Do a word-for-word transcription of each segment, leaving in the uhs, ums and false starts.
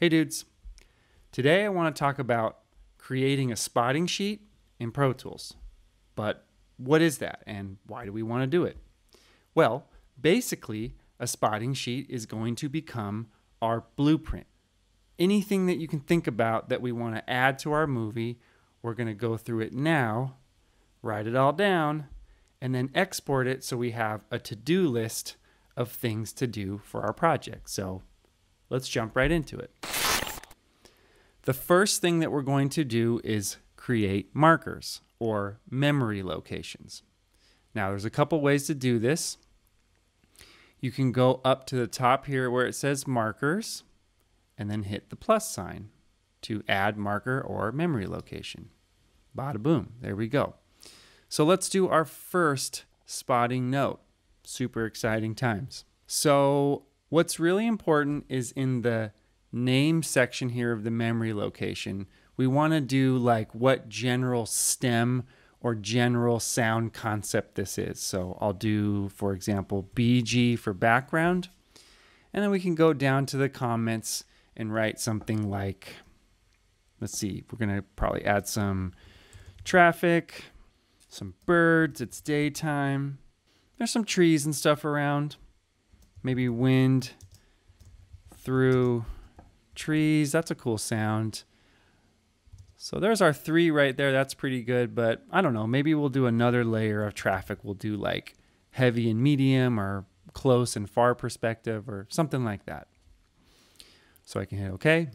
Hey dudes, today I want to talk about creating a spotting sheet in Pro Tools. But what is that and why do we want to do it? Well, basically a spotting sheet is going to become our blueprint. Anything that you can think about that we want to add to our movie, we're going to go through it now, write it all down, and then export it so we have a to-do list of things to do for our project. So let's jump right into it. The first thing that we're going to do is create markers or memory locations. Now there's a couple ways to do this. You can go up to the top here where it says markers and then hit the plus sign to add marker or memory location. Bada boom, there we go. So let's do our first spotting note. Super exciting times. So what's really important is in the name section here of the memory location, we want to do like what general stem or general sound concept this is. So I'll do, for example, B G for background, and then we can go down to the comments and write something like, let's see, we're going to probably add some traffic, some birds, it's daytime. There's some trees and stuff around. Maybe wind through trees, that's a cool sound. So there's our three right there, that's pretty good, but I don't know, maybe we'll do another layer of traffic. We'll do like heavy and medium or close and far perspective or something like that. So I can hit okay.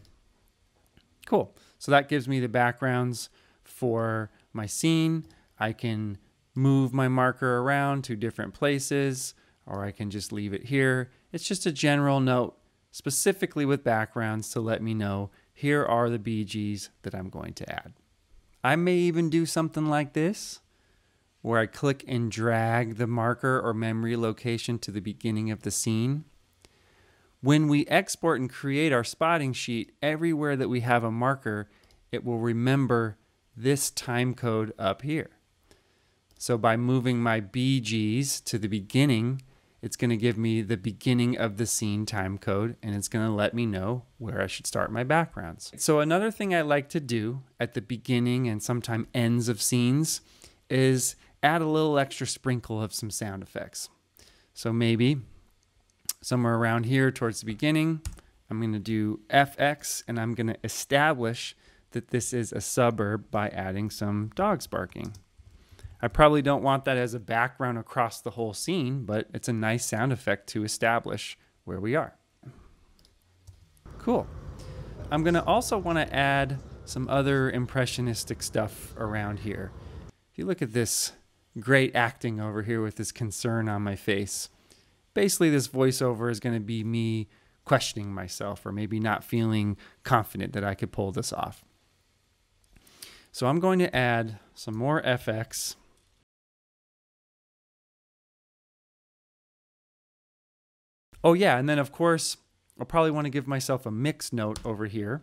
Cool, so that gives me the backgrounds for my scene. I can move my marker around to different places, or I can just leave it here. It's just a general note, specifically with backgrounds to let me know here are the B Gs that I'm going to add. I may even do something like this, where I click and drag the marker or memory location to the beginning of the scene. When we export and create our spotting sheet, everywhere that we have a marker, it will remember this time code up here. So by moving my B Gs to the beginning, it's going to give me the beginning of the scene time code, and it's going to let me know where I should start my backgrounds. So another thing I like to do at the beginning and sometimes ends of scenes is add a little extra sprinkle of some sound effects. So maybe somewhere around here towards the beginning, I'm going to do F X, and I'm going to establish that this is a suburb by adding some dogs barking. I probably don't want that as a background across the whole scene, but it's a nice sound effect to establish where we are. Cool. I'm going to also want to add some other impressionistic stuff around here. If you look at this great acting over here with this concern on my face, basically this voiceover is going to be me questioning myself or maybe not feeling confident that I could pull this off. So I'm going to add some more F X. Oh yeah, and then of course, I'll probably want to give myself a mix note over here.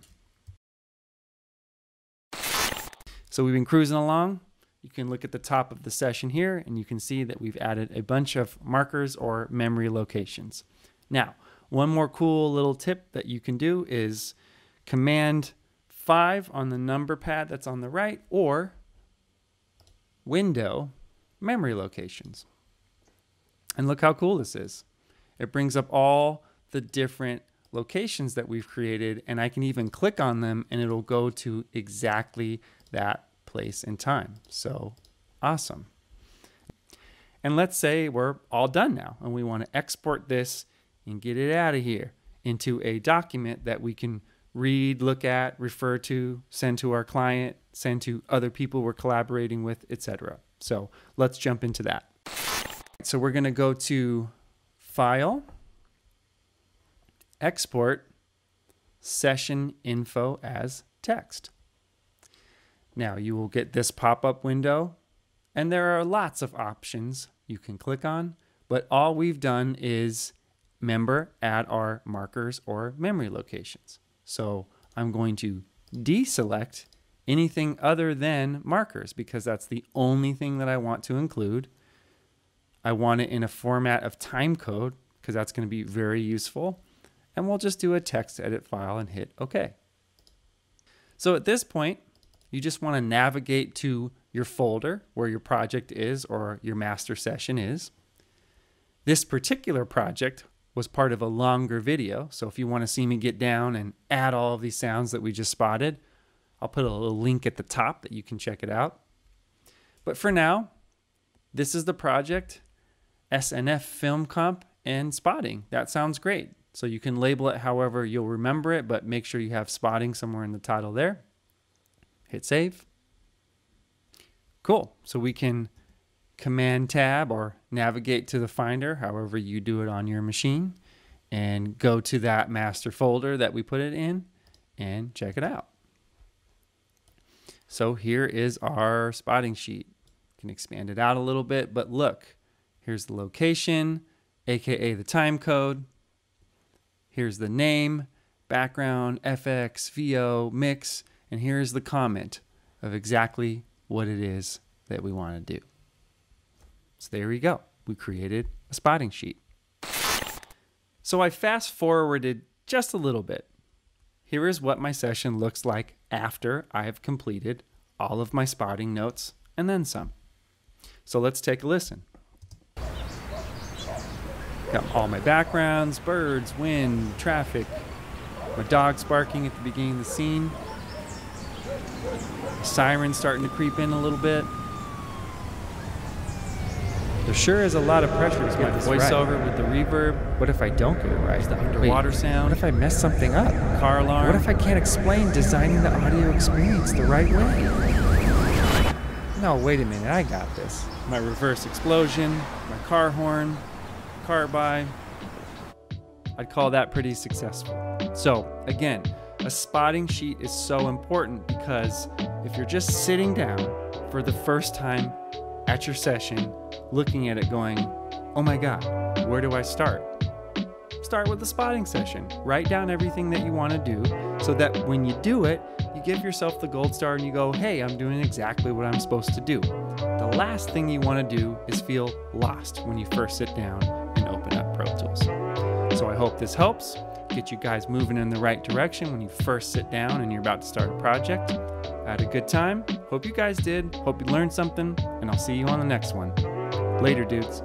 So we've been cruising along. You can look at the top of the session here and you can see that we've added a bunch of markers or memory locations. Now, one more cool little tip that you can do is Command five on the number pad that's on the right, or window memory locations. And look how cool this is. It brings up all the different locations that we've created, and I can even click on them and it'll go to exactly that place and time. So awesome. And let's say we're all done now and we want to export this and get it out of here into a document that we can read, look at, refer to, send to our client, send to other people we're collaborating with, et cetera. So let's jump into that. So we're going to go to File, Export, Session Info as Text. Now you will get this pop-up window, and there are lots of options you can click on, but all we've done is, remember, add our markers or memory locations. So I'm going to deselect anything other than markers because that's the only thing that I want to include. I want it in a format of time code because that's going to be very useful. and we'll just do a text edit file and hit OK. So at this point, you just want to navigate to your folder where your project is or your master session is. This particular project was part of a longer video, so if you want to see me get down and add all of these sounds that we just spotted, I'll put a little link at the top that you can check it out. But for now, this is the project, S N F Film Comp and Spotting. That sounds great. So you can label it however you'll remember it, but make sure you have spotting somewhere in the title there. Hit save. Cool. So we can command tab or navigate to the Finder, however you do it on your machine, and go to that master folder that we put it in and check it out. So here is our spotting sheet. You can expand it out a little bit, but look, here's the location, aka the time code. Here's the name, background, F X, V O, mix, and here's the comment of exactly what it is that we want to do. So there we go. We created a spotting sheet. So I fast forwarded just a little bit. Here is what my session looks like after I have completed all of my spotting notes and then some. So let's take a listen. Got all my backgrounds, birds, wind, traffic, my dog's barking at the beginning of the scene, the siren's starting to creep in a little bit. There sure is a lot of pressure to get this voiceover right. With the reverb. What if I don't get it right? There's the underwater Wait, sound. What if I mess something up? Car alarm. What if I can't explain designing the audio experience the right way? No, wait a minute, I got this. My reverse explosion, my car horn, car by. I'd call that pretty successful. So again, a spotting sheet is so important because if you're just sitting down for the first time at your session, looking at it going, oh my God, where do I start? Start with a spotting session. Write down everything that you want to do so that when you do it, you give yourself the gold star and you go, hey, I'm doing exactly what I'm supposed to do. The last thing you want to do is feel lost when you first sit down and open up Pro Tools. So I hope this helps get you guys moving in the right direction when you first sit down and you're about to start a project. I had a good time. Hope you guys did. Hope you learned something, and I'll see you on the next one. Later, dudes.